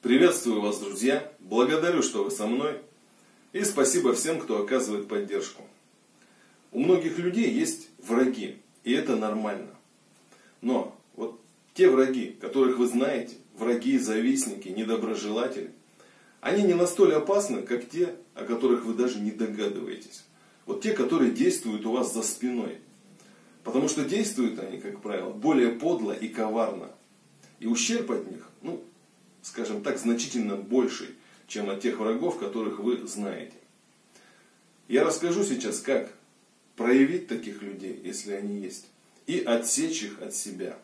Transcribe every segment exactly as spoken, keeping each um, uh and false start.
Приветствую вас, друзья, благодарю, что вы со мной, и спасибо всем, кто оказывает поддержку. У многих людей есть враги, и это нормально. Но вот те враги, которых вы знаете, враги, завистники, недоброжелатели, они не настолько опасны, как те, о которых вы даже не догадываетесь. Вот те, которые действуют у вас за спиной. Потому что действуют они, как правило, более подло и коварно. И ущерб от них, ну, скажем так, значительно больше, чем от тех врагов, которых вы знаете. Я расскажу сейчас, как проявить таких людей, если они есть, и отсечь их от себя.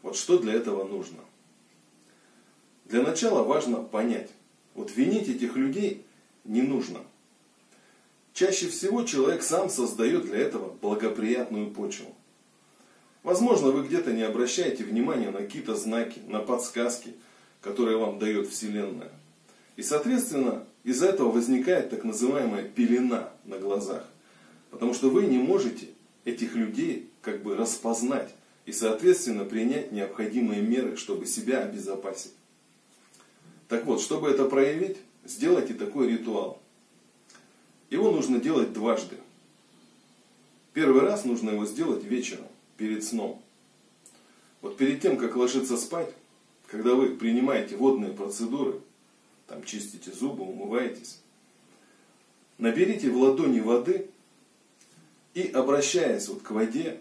Вот что для этого нужно. Для начала важно понять, вот винить этих людей не нужно. Чаще всего человек сам создает для этого благоприятную почву. Возможно, вы где-то не обращаете внимания на какие-то знаки, на подсказки, которые вам дает Вселенная. И, соответственно, из-за этого возникает так называемая пелена на глазах. Потому что вы не можете этих людей как бы распознать и, соответственно, принять необходимые меры, чтобы себя обезопасить. Так вот, чтобы это проявить, сделайте такой ритуал. Его нужно делать дважды. Первый раз нужно его сделать вечером, перед сном. Вот перед тем, как ложиться спать, когда вы принимаете водные процедуры, там чистите зубы, умываетесь, наберите в ладони воды и, обращаясь вот к воде,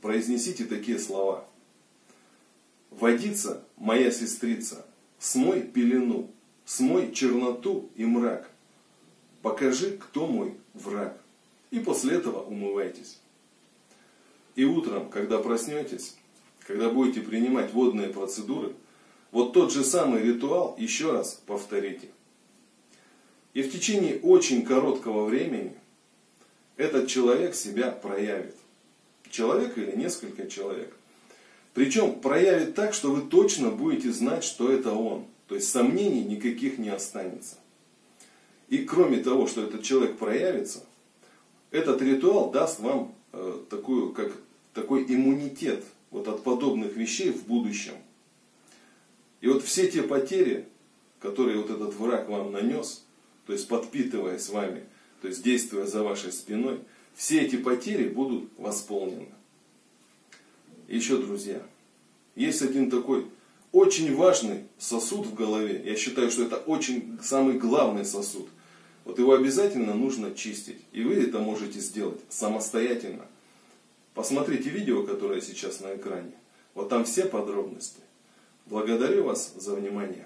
произнесите такие слова. «Водица, моя сестрица, смой пелену, смой черноту и мрак, покажи, кто мой враг». И после этого умывайтесь. И утром, когда проснетесь, когда будете принимать водные процедуры, вот тот же самый ритуал еще раз повторите. И в течение очень короткого времени этот человек себя проявит. Человек или несколько человек. Причем проявит так, что вы точно будете знать, что это он. То есть сомнений никаких не останется. И кроме того, что этот человек проявится, этот ритуал даст вам э, такую, как, такой иммунитет вот, от подобных вещей в будущем. И вот все те потери, которые вот этот враг вам нанес, то есть подпитываясь вами, то есть действуя за вашей спиной, все эти потери будут восполнены. Еще, друзья, есть один такой очень важный сосуд в голове. Я считаю, что это очень самый главный сосуд. Вот его обязательно нужно чистить. И вы это можете сделать самостоятельно. Посмотрите видео, которое сейчас на экране. Вот там все подробности. Благодарю вас за внимание.